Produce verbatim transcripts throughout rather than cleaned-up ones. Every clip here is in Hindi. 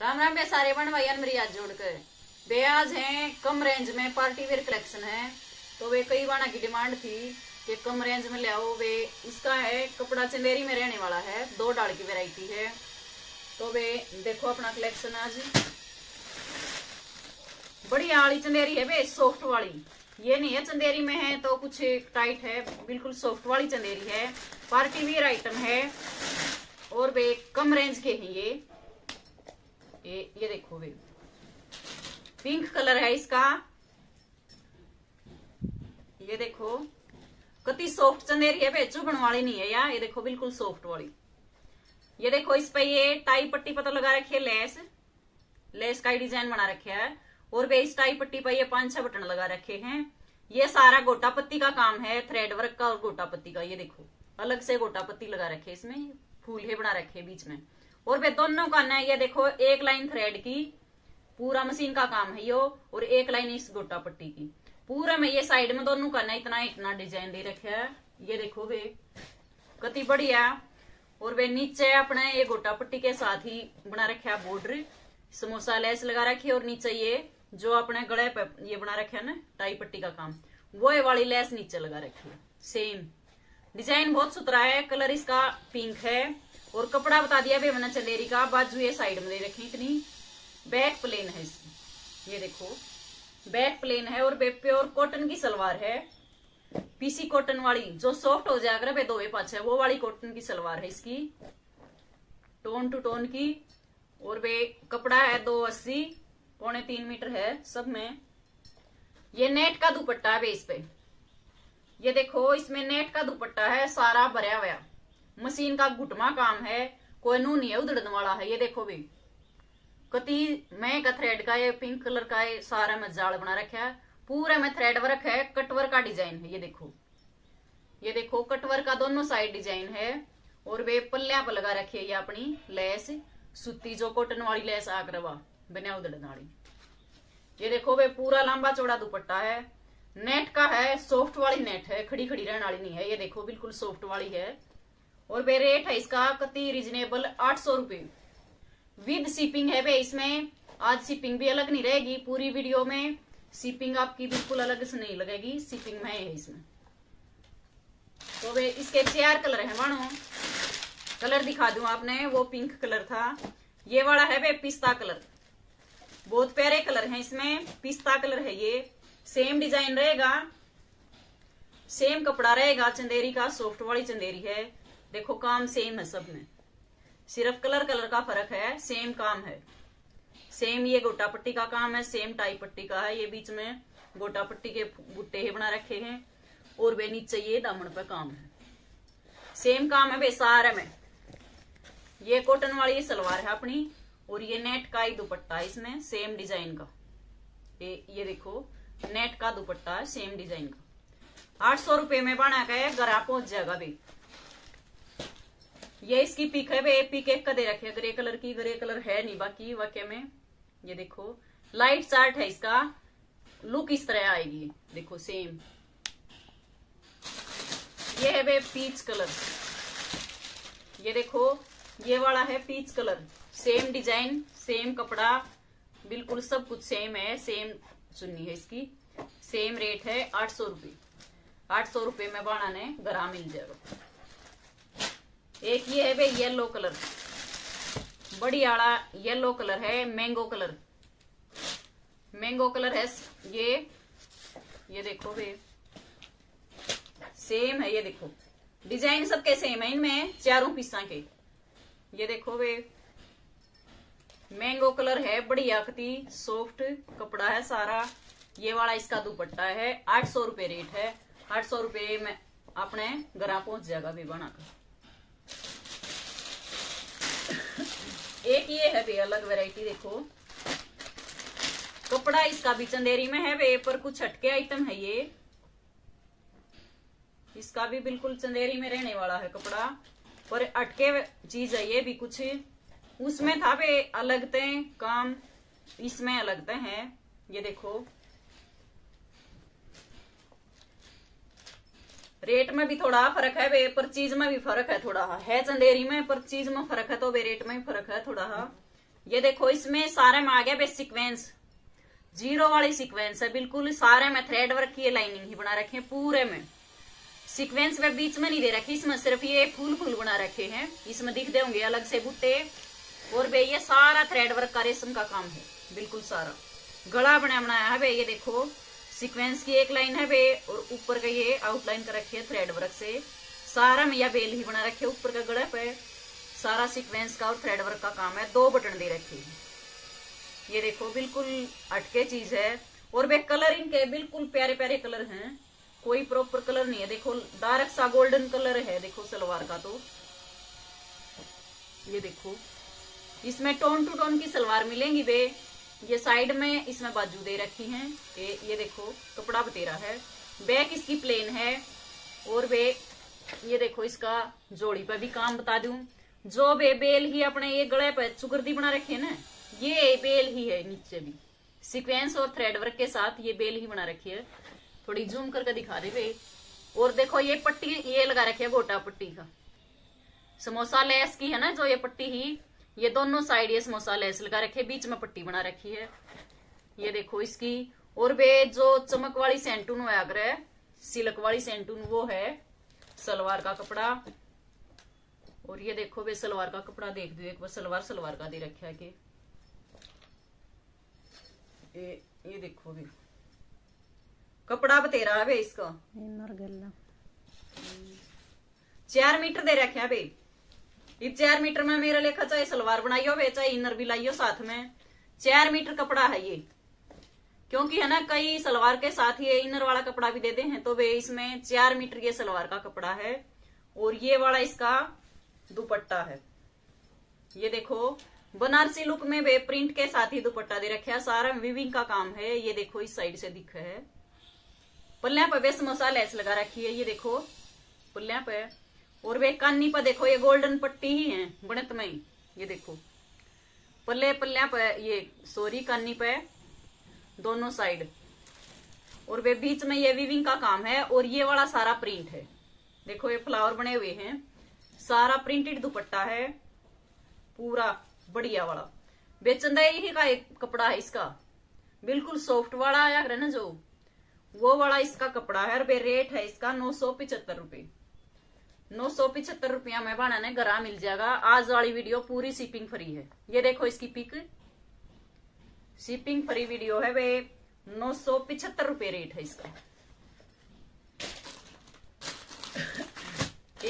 राम राम बे सारे बन भाई मेरी आज जोड़ कर बेयाज हैं, कम रेंज में पार्टी वेयर कलेक्शन है। तो वे कई बार की डिमांड थी कि कम रेंज में ले आओ। वे इसका है कपड़ा चंदेरी में रहने वाला है, दो डाल की वैरायटी है। तो वे देखो अपना कलेक्शन आज बढ़िया आली चंदेरी है। वे सॉफ्ट वाली ये नहीं है, चंदेरी में है तो कुछ टाइट है, बिल्कुल सॉफ्ट वाली चंदेरी है। पार्टी वेयर आइटम है और वे कम रेंज के हैं। ये ये ये देखो वे पिंक कलर है इसका। ये देखो कति सॉफ्ट चंदेरी है वे, चुभन वाली नहीं है यार। ये देखो बिल्कुल सॉफ्ट वाली। ये देखो इस पे ये टाई पट्टी पता लगा रखी है, लेस लेस का डिजाइन बना रखे है। और वे इस टाई पट्टी पर ये पांच छह बटन लगा रखे हैं। ये सारा गोटा पत्ती का काम है, थ्रेड वर्क का और गोटा पत्ती का। ये देखो अलग से गोटा पत्ती लगा रखे, इसमें फूले बना रखे बीच में। और वे दोनों का ना ये देखो एक लाइन थ्रेड की पूरा मशीन का काम है यो, और एक लाइन इस गोटा पट्टी की पूरा में। ये साइड में दोनों का ना इतना इतना डिजाइन दे रखे है। ये देखो वे कति बढ़िया। और वे नीचे अपने ये गोटा पट्टी के साथ ही बना रखे है बॉर्डर, समोसा लेस लगा रखी है। और नीचे ये जो अपने गले पे ये बना रखे है ना टाई पट्टी का काम, वो ये वाली लेस नीचे लगा रखी है। सेम डिजाइन बहुत सुथरा है, कलर इसका पिंक है। और कपड़ा बता दिया भाई मैंने चंदेरी का। बाजू ये साइड में दे रखी इतनी, बैक प्लेन है इसकी। ये देखो बैक प्लेन है। और प्योर कॉटन की सलवार है, पीसी कॉटन वाली जो सॉफ्ट हो जाएगा भाई दो पाँच है, वो वाली कॉटन की सलवार है इसकी, टोन टू टोन की। और वे कपड़ा है दो अस्सी पौने तीन मीटर है सब में। ये नेट का दुपट्टा है बेस पे। ये देखो इसमें नेट का दुपट्टा है, सारा भरा हुआ मशीन का घुटमा काम है, कोई नू नहीं है उधड़न वाला है। ये देखो भी कति मैं का थ्रेड का ये पिंक कलर का ये सारा में जाल बना रखा है, पूरा में थ्रेड वर्क है, कटवर का डिजाइन है। ये देखो ये देखो कटवर का दोनों साइड डिजाइन है। और वे पल्लिया पर लगा रखी है ये अपनी लेस, सूती जो कॉटन वाली लेस आगरवा बना उदड़नाड़ी। ये देखो वे पूरा लंबा चौड़ा दुपट्टा है, नेट का है, सॉफ्ट वाली नेट है, खड़ी खड़ी रहने वाली नहीं है। ये देखो बिल्कुल सॉफ्ट वाली है। और वे रेट है इसका कति रिजनेबल आठ सौ रुपये विद शिपिंग है वे। इसमें आज शिपिंग भी अलग नहीं रहेगी, पूरी वीडियो में शिपिंग आपकी बिल्कुल अलग से नहीं लगेगी, शिपिंग में है इसमें। तो वे इसके चार कलर है मानो, कलर दिखा दूं आपने। वो पिंक कलर था, ये वाला है वे पिस्ता कलर, बहुत प्यारे कलर हैं इसमें, पिस्ता कलर है ये। सेम डिजाइन रहेगा, सेम कपड़ा रहेगा, चंदेरी का सॉफ्ट वाली चंदेरी है। देखो काम सेम है सब में, सिर्फ कलर कलर का फर्क है, सेम काम है। सेम ये गोटा पट्टी का काम है, सेम टाई पट्टी का है। ये बीच में गोटा पट्टी के बुट्टे ही बना रखे हैं। और वे नीचे ये दामन पर काम है, सेम काम है वे सारे में। ये कॉटन वाली ये सलवार है अपनी, और ये नेट का ही दुपट्टा है इसमें, सेम डिजाइन का। ये ये देखो नेट का दुपट्टा है, सेम डिजाइन का। आठ सौ रुपये में बना के घर आप पहुंच जाएगा भी। ये इसकी पिक है वे, पिक एक का दे रखे ग्रे कलर की, ग्रे कलर है नहीं बाकी वाक्य में। ये देखो लाइट चार्ट है इसका, लुक इस तरह आएगी। देखो सेम ये है वे पीच कलर। ये देखो ये वाला है peach colour, same design, same कपड़ा, बिल्कुल सब कुछ सेम है। सेम चुन्नी है इसकी, सेम रेट है आठ सौ रुपये। आठ सौ रुपये में बाना ने गरा मिल जाएगा। एक ये है भाई येलो कलर, बड़ी आड़ा येलो कलर है, मैंगो कलर, मैंगो कलर है ये। ये देखो भाई सेम है। ये देखो डिजाइन सबके सेम है इनमें, चारों पीसा के। ये देखो भाई मैंगो कलर है, बढ़िया कती सॉफ्ट कपड़ा है सारा। ये वाला इसका दुपट्टा है, आठ सौ रुपये रेट है। आठ सौ रुपये में अपने घर पहुंच जाएगा भी बनाकर। एक ये है भी अलग वैरायटी, देखो कपड़ा इसका भी चंदेरी में है वे, पर कुछ हटके आइटम है ये। इसका भी बिल्कुल चंदेरी में रहने वाला है कपड़ा, पर अटके चीज है ये भी। कुछ उसमें था वे अलग थे काम, इसमें अलग थे हैं। ये देखो रेट में भी थोड़ा फर्क है वे, पर चीज में भी फर्क है थोड़ा है। चंदेरी में पर चीज में फर्क है तो वे रेट में भी फर्क है थोड़ा। ये देखो इसमें सारे में आ गया बे सीक्वेंस, जीरो वाली सीक्वेंस है बिल्कुल। सारे में थ्रेड वर्क की लाइनिंग ही बना रखे हैं पूरे में, सीक्वेंस वे बीच में नहीं दे रखी, इसमें सिर्फ ये फूल फूल बना रखे हैं। इसमें दिख दे होंगे अलग से बूटे और बे ये सारा थ्रेड वर्क का रेशम का काम है बिल्कुल सारा। गला बना बनाया है बे, ये देखो सीक्वेंस की एक लाइन है बे और ऊपर का ये आउटलाइन कर रखी है थ्रेड वर्क से। सारा में यह बेल ही बना रखे, ऊपर का गला पे सारा सीक्वेंस का और थ्रेड वर्क का काम है। दो बटन दे रखे हैं, ये देखो बिल्कुल अटके चीज है। और वे कलर इनके बिल्कुल प्यारे प्यारे कलर हैं, कोई प्रॉपर कलर नहीं है। देखो डार्क सा गोल्डन कलर है देखो सलवार का, तो ये देखो इसमें टोन टू टोन की सलवार मिलेंगी बे। ये साइड में इसमें बाजू दे रखी हैं, ये ये देखो कपड़ा बतेरा है, बैक इसकी प्लेन है। और बे ये देखो इसका जोड़ी पर भी काम बता दूं, जो बे बेल ही अपने ये गले पर चुकर्दी बना रखे है ना, ये बेल ही है नीचे भी सीक्वेंस और थ्रेड वर्क के साथ ये बेल ही बना रखी है। थोड़ी जूम करके दिखा दे बे। और देखो ये पट्टी ये लगा रखी है गोटा पट्टी का, समोसा लेस की है ना जो ये पट्टी ही, ये दोनों साइड ये समोसा लेस लगा रखे, बीच में पट्टी बना रखी है ये देखो इसकी। और बे जो चमक वाली सेंटून हो आग्रह सिल्क वाली सेंटून वो है सलवार का कपड़ा। और ये देखो बे सलवार का कपड़ा देख दो एक बार, सलवार सलवार का दे रखा है कि ये ये देखो बे कपड़ा बतेरा है बे इसका, चार मीटर दे रखे है बे। इस चार मीटर में मेरा लेखा चाहे सलवार बनाइयो बे चाहे इनर भी लाइयो साथ में, चार मीटर कपड़ा है ये। क्योंकि है ना कई सलवार के साथ ये इनर वाला कपड़ा भी देते हैं, तो वे इसमें चार मीटर ये सलवार का कपड़ा है। और ये वाला इसका दुपट्टा है, ये देखो बनारसी लुक में वे प्रिंट के साथ ही दुपट्टा दे रखे है, सारा विविंग का काम है। ये देखो इस साइड से दिख है, पल्लिया पे वे समोसा लेस लगा रखी है ये देखो पल्लिया पे। और वे कानी पर देखो ये गोल्डन पट्टी ही है बणत में, ये देखो पल्ले पल्लिया पे ये सॉरी कानी पे दोनों साइड। और वे बीच में ये वीविंग का काम है। और ये वाला सारा प्रिंट है देखो, ये फ्लावर बने हुए हैं, सारा प्रिंटेड दुपट्टा है पूरा बढ़िया वाला। बेचंदाई ही का एक कपड़ा है इसका, बिल्कुल सॉफ्ट वाला या ना जो वो वाला इसका कपड़ा है। और वे रेट है इसका नौ सौ पिचहत्तर रुपये नौ सौ पिछहत्तर रुपया में बना ने गरा मिल जाएगा। आज वाली वीडियो पूरी शिपिंग फ्री है, ये देखो इसकी पिक, शिपिंग फ्री वीडियो है वे। नौ सौ पिछहत्तर रुपये रेट है इसका।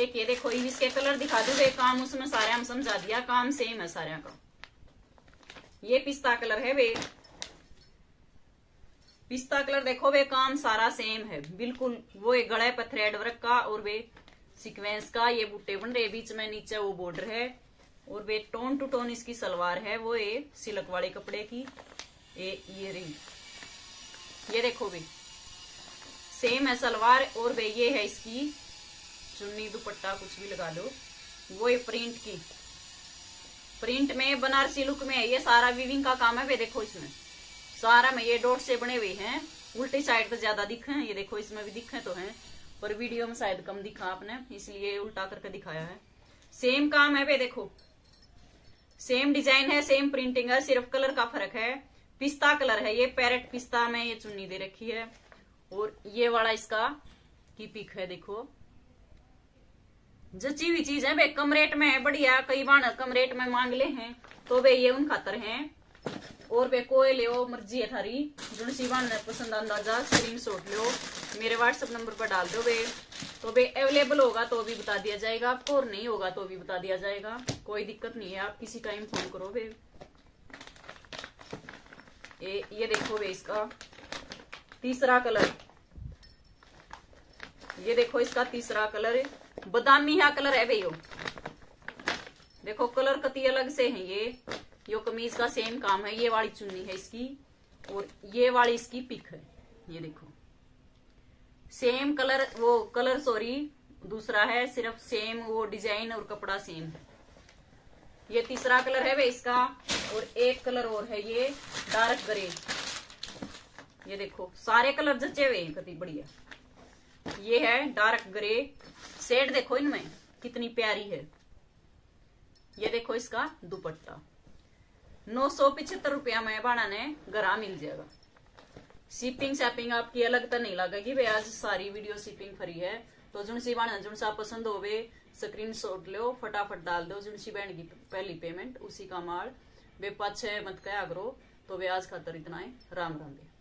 एक ये देखो इसके कलर दिखा दो वे, काम उसमें सारे हम समझा दिया, काम सेम है सारे का। ये पिस्ता कलर है वे, पिस्ता कलर देखो वे काम सारा सेम है बिल्कुल। वो एक गले पर थ्रेड वर्क का और वे सीक्वेंस का, ये बूटे बन रहे बीच में, नीचे वो बॉर्डर है। और वे टोन टू टोन इसकी सलवार है वो ये सिल्क वाले कपड़े की। ये ये रिंग ये देखो भी सेम है सलवार। और वे ये है इसकी चुन्नी दुपट्टा कुछ भी लगा लो, वो ये प्रिंट की, प्रिंट में बनारसी लुक में है ये, सारा वीविंग का काम है वे। देखो इसमें सारा में ये डॉट से बने हुए हैं, उल्टी साइड पर ज्यादा दिखे हैं, ये देखो इसमें भी दिखे तो हैं पर वीडियो में शायद कम दिखा आपने इसलिए उल्टा करके दिखाया है। सेम काम है वे देखो, सेम डिजाइन है, सेम प्रिंटिंग है, सिर्फ कलर का फर्क है। पिस्ता कलर है ये, पैरेट पिस्ता में ये चुन्नी दे रखी है। और ये वाला इसका की पिक है देखो, जची हुई चीज है वे, कम रेट में है बढ़िया। कई बार कम रेट में मांग ले हैं तो वे ये उन खातर है। और वे कोई लो मर्जी है थारी, जुड़सी बान पसंद अंदाजा स्क्रीन शॉट लो, मेरे व्हाट्सएप नंबर पर डाल दो वे। तो वे अवेलेबल होगा तो भी बता दिया जाएगा आपको, और नहीं होगा तो भी बता दिया जाएगा, कोई दिक्कत नहीं है, आप किसी टाइम फोन करो वे। ये ये देखो वे इसका तीसरा कलर, ये देखो इसका तीसरा कलर बदामी हा कलर है वे। यो देखो कलर कती अलग से है ये, यो कमीज का सेम काम है, ये वाली चुन्नी है इसकी। और ये वाली इसकी पिक है ये देखो, सेम कलर वो कलर सॉरी दूसरा है, सिर्फ सेम वो डिजाइन और कपड़ा सेम है। ये तीसरा कलर है वे इसका। और एक कलर और है ये डार्क ग्रे, ये देखो सारे कलर जचे हुए हैं कितनी बढ़िया। ये है डार्क ग्रे शेड, देखो इनमें कितनी प्यारी है। ये देखो इसका दुपट्टा, नौ सौ पिछहत्तर रुपया में भाड़ा ने घरा मिल जाएगा। शिपिंग शैपिंग आपकी अलग तो नहीं लगेगी वे, आज सारी वीडियो शिपिंग फ्री है। तो जुनसी भाड़ा जुनसा पसंद हो वे स्क्रीन शॉट लो, फटाफट डाल दो। जुनसी बहन की पहली पेमेंट उसी का माल वे पाछे मत कया करो। तो वे आज खातर इतना है, राम राम।